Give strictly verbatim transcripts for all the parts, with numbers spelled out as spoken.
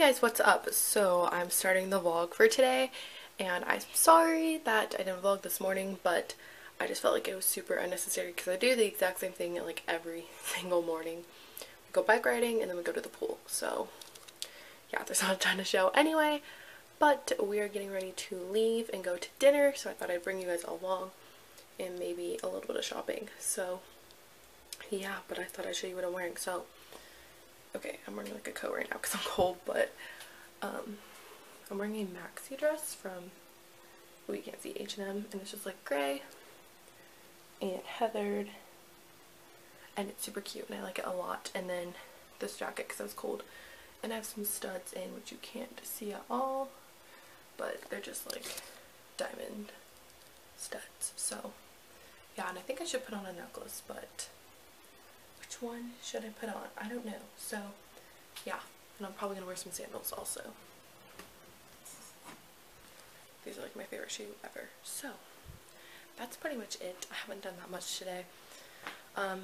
Hey guys, what's up? So I'm starting the vlog for today, and I'm sorry that I didn't vlog this morning, but I just felt like it was super unnecessary because I do the exact same thing like every single morning. We go bike riding and then we go to the pool, so yeah, there's not a ton to show anyway, but we are getting ready to leave and go to dinner, so I thought I'd bring you guys along and maybe a little bit of shopping. So yeah, but I thought I'd show you what I'm wearing. So okay, I'm wearing like a coat right now because I'm cold, but um, I'm wearing a maxi dress from, well, you can't see, H and M, and it's just like gray and heathered, and it's super cute and I like it a lot. And then this jacket because I was cold, and I have some studs in which you can't see at all, but they're just like diamond studs. So yeah, and I think I should put on a necklace, but which one should I put on? I don't know. So yeah, and I'm probably gonna wear some sandals also. These are like my favorite shoe ever. So that's pretty much it. I haven't done that much today. Um,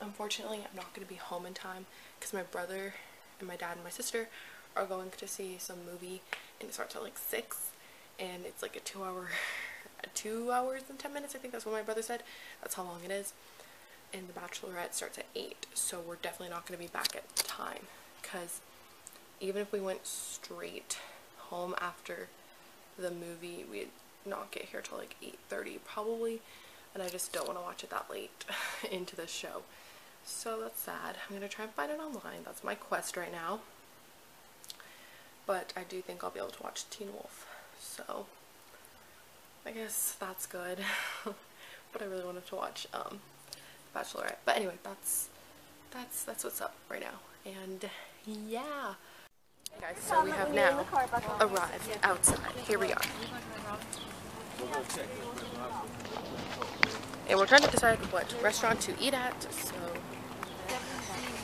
unfortunately, I'm not gonna be home in time because my brother and my dad and my sister are going to see some movie, and it starts at like six, and it's like a two-hour, two hours and ten minutes. I think that's what my brother said. That's how long it is. And The Bachelorette starts at eight, so we're definitely not going to be back at time, because even if we went straight home after the movie, we'd not get here till like eight thirty probably, and I just don't want to watch it that late into the show, so that's sad. I'm going to try and find it online. That's my quest right now, but I do think I'll be able to watch Teen Wolf, so I guess that's good. But I really wanted to watch um Bachelorette. But anyway, that's that's that's what's up right now. And yeah, hey guys, so we have now arrived outside. Here we are, and we're trying to decide what restaurant to eat at. So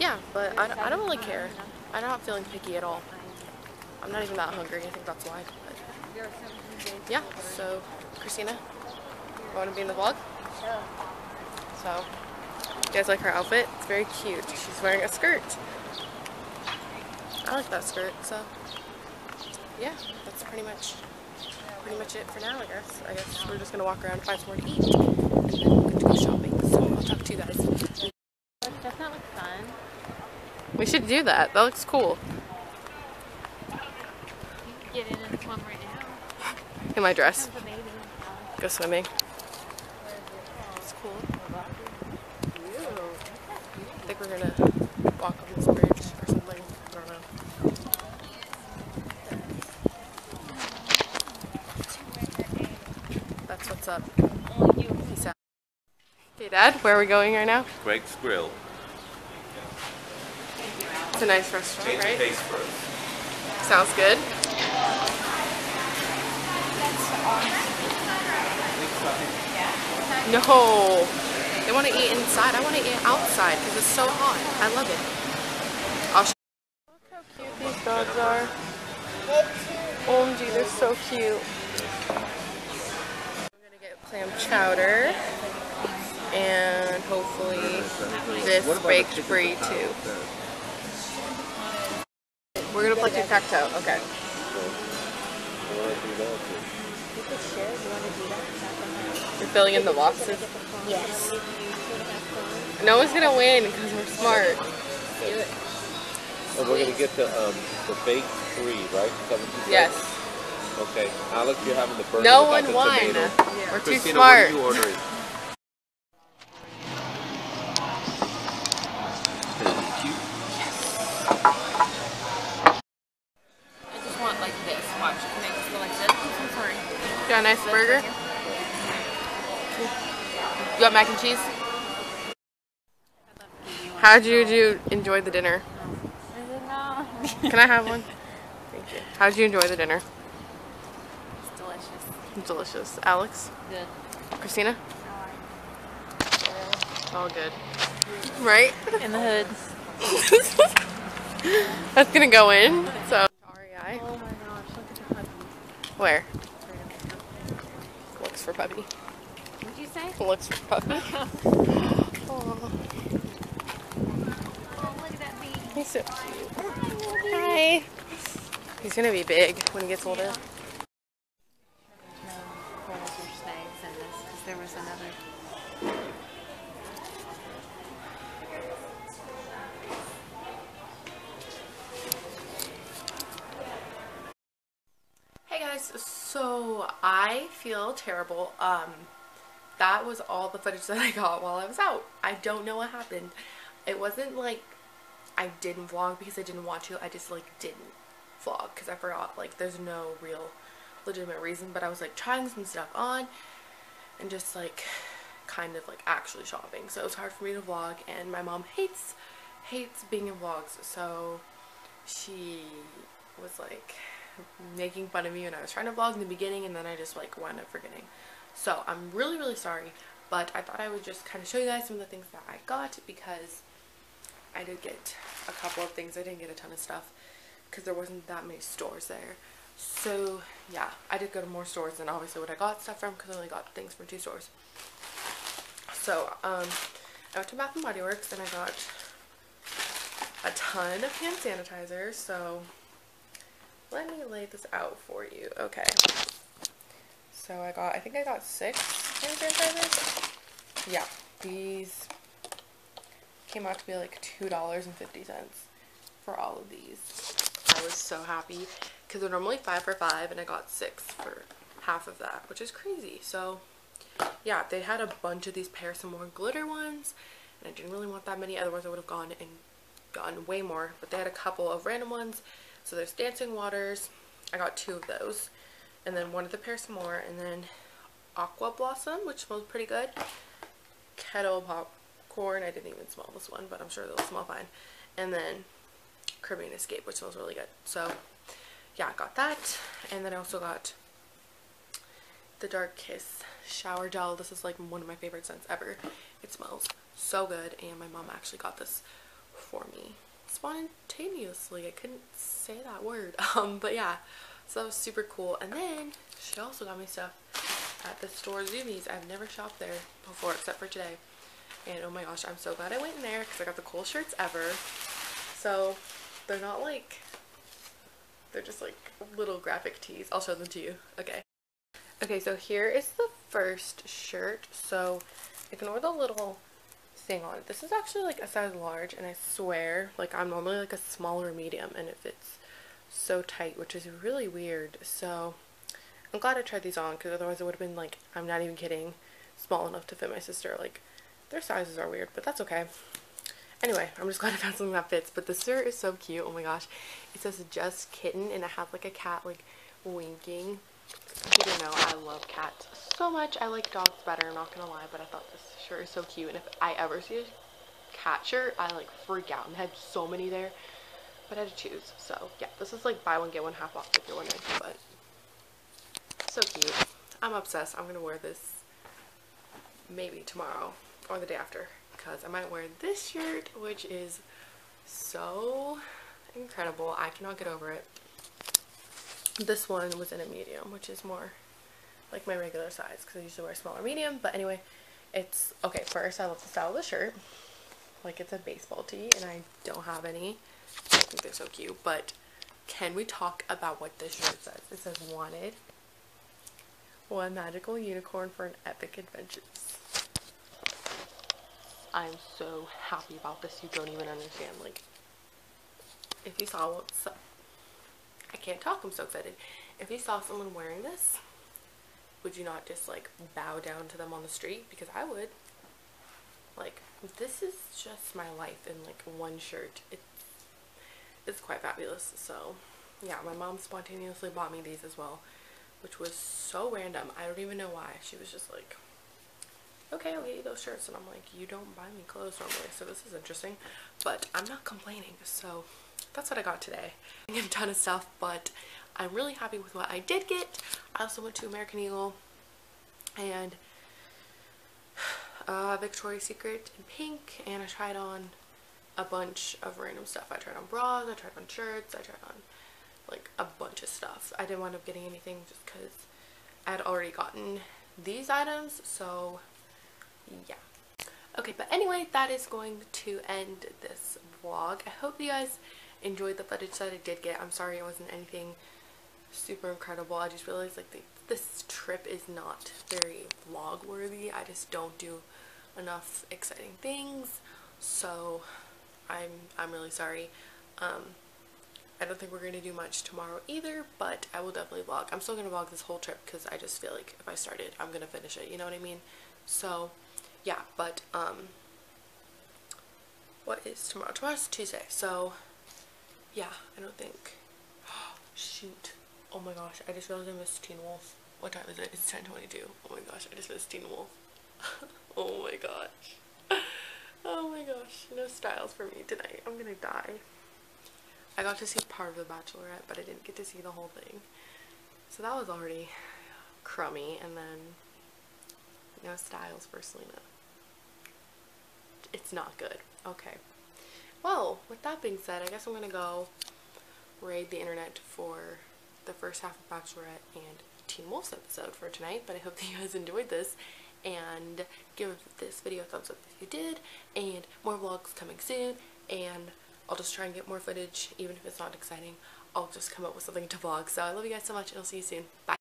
yeah, but I don't, I don't really care. I'm not feeling picky at all. I'm not even that hungry. I think that's why. But yeah, so Christina, you want to be in the vlog? Sure. So, you guys like her outfit? It's very cute. She's wearing a skirt. I like that skirt. So, yeah, that's pretty much pretty much it for now, I guess. I guess we're just gonna walk around and find somewhere to eat, and then we're gonna go shopping. So I'll talk to you guys. Doesn't that look fun? We should do that. That looks cool. You can get in and swim right now. In my dress. Go swimming. It's cool. I think we're gonna walk on this bridge or something. I don't know. That's what's up. Peace out. Hey Dad, where are we going right now? Craig's Grill. It's a nice restaurant, right? Taste for us. Sounds good. No. They want to eat inside. I want to eat outside because it's so hot. I love it. I'll show you. Look how cute these dogs are. O M G, they're so cute. I'm going to get clam chowder and hopefully this baked brie too. We're going to play tic tac toe. Okay. You're filling in the boxes? Yes. No one's gonna win because we're smart. Do it. Oh, we're gonna get the um, the baked brie, right? Yes. Right? Okay. Alex, you're having the burger. No one won. Yeah. We're Christina, too smart. What are you ordering? I just want like this. Watch. Can I just go like this? I'm sorry. You got a nice burger? You got mac and cheese? How did you enjoy the dinner? Can I have one? Thank you. How did you enjoy the dinner? It's delicious. Delicious. Alex? Good. Christina? Good. All good. Right? In the hood. That's gonna go in. So. R E I. Oh my gosh, look at the puppy. Where? Looks for puppy. What'd you say? Looks for puppy. Oh. Oh, look at that baby. He's so cute. Hi. Hi. He's gonna be big when he gets older. Yeah. No holes or snags in this, because there was another. Hey guys, so I feel terrible. Um, that was all the footage that I got while I was out. I don't know what happened. It wasn't like I didn't vlog because I didn't want to. I just like didn't vlog because I forgot. Like there's no real legitimate reason, but I was like trying some stuff on and just like kind of like actually shopping. So it was hard for me to vlog, and my mom hates hates being in vlogs. So she was like making fun of me when I was trying to vlog in the beginning, and then I just like wound up forgetting. So I'm really really sorry, but I thought I would just kind of show you guys some of the things that I got, because I did get a couple of things. I didn't get a ton of stuff because there wasn't that many stores there. So yeah, I did go to more stores than obviously what I got stuff from, because I only got things from two stores. So um, I went to Bath and Body Works and I got a ton of hand sanitizer. So let me lay this out for you. Okay. So I got, I think I got six hand sanitizers. Yeah, these came out to be like two dollars and fifty cents for all of these. I was so happy because they're normally five for five and I got six for half of that, which is crazy. So yeah, they had a bunch of these Paris and more glitter ones, and I didn't really want that many, otherwise I would have gone and gotten way more, but they had a couple of random ones. So there's Dancing Waters, I got two of those, and then one of the Paris and more, and then Aqua Blossom, which smells pretty good, Kettle Pop. I didn't even smell this one, but I'm sure they'll smell fine. And then Caribbean Escape, which smells really good. So yeah, I got that. And then I also got the Dark Kiss shower gel. This is like one of my favorite scents ever. It smells so good, and my mom actually got this for me spontaneously. I couldn't say that word. Um, but yeah, so that was super cool. And then she also got me stuff at the store Zoomies. I've never shopped there before except for today. And oh my gosh, I'm so glad I went in there because I got the coolest shirts ever. So they're not like, they're just like little graphic tees. I'll show them to you. Okay. Okay, so here is the first shirt. So ignore the little thing on it. This is actually like a size large, and I swear, like I'm normally like a smaller medium and it fits so tight, which is really weird. So I'm glad I tried these on, because otherwise it would have been like, I'm not even kidding, small enough to fit my sister. Like, their sizes are weird, but that's okay. Anyway, I'm just glad I found something that fits. But this shirt is so cute. Oh my gosh. It says Just Kitten, and it has like a cat like winking. If you don't know, I love cats so much. I like dogs better, I'm not gonna lie, but I thought this shirt is so cute. And if I ever see a cat shirt, I like freak out, and I had so many there, but I had to choose. So yeah, this is like buy one get one half off if you're wondering, but so cute. I'm obsessed. I'm gonna wear this maybe tomorrow or the day after, because I might wear this shirt, which is so incredible. I cannot get over it. This one was in a medium, which is more like my regular size, because I usually wear smaller medium. But anyway, it's okay. First, I love the style of the shirt. Like, it's a baseball tee, and I don't have any. I think they're so cute. But can we talk about what this shirt says? It says wanted. One magical unicorn for an epic adventure. I'm so happy about this. You don't even understand. Like, if you saw what's up, I can't talk, I'm so excited. If you saw someone wearing this, would you not just like bow down to them on the street? Because I would. Like, this is just my life in like one shirt. It's, it's quite fabulous. So yeah, my mom spontaneously bought me these as well, which was so random. I don't even know why. She was just like, okay, I'll get you those shirts. And I'm like, you don't buy me clothes normally, so this is interesting, but I'm not complaining. So that's what I got today. I didn't get a ton of stuff, but I'm really happy with what I did get. I also went to American Eagle and uh, Victoria's Secret in pink, and I tried on a bunch of random stuff. I tried on bras, I tried on shirts, I tried on like a bunch of stuff. I didn't wind up getting anything just because I had already gotten these items, so yeah. Okay, but anyway, that is going to end this vlog. I hope you guys enjoyed the footage that I did get. I'm sorry it wasn't anything super incredible. I just realized like the, this trip is not very vlog worthy. I just don't do enough exciting things, so I'm I'm really sorry. Um, I don't think we're going to do much tomorrow either, but I will definitely vlog. I'm still going to vlog this whole trip because I just feel like if I started, I'm going to finish it. You know what I mean? So, yeah, but, um, what is tomorrow? Tomorrow's Tuesday, so, yeah, I don't think, oh, shoot, oh my gosh, I just realized I missed Teen Wolf. What time is it? It's ten twenty-two. Oh my gosh, I just missed Teen Wolf. Oh my gosh. Oh my gosh, no styles for me tonight. I'm gonna die. I got to see part of The Bachelorette, but I didn't get to see the whole thing. So that was already crummy, and then no styles for Selena. It's not good. Okay. Well, with that being said, I guess I'm gonna go raid the internet for the first half of Bachelorette and Teen Wolf's episode for tonight, but I hope that you guys enjoyed this. And give this video a thumbs up if you did, and more vlogs coming soon, and I'll just try and get more footage. Even if it's not exciting, I'll just come up with something to vlog. So I love you guys so much, and I'll see you soon. Bye.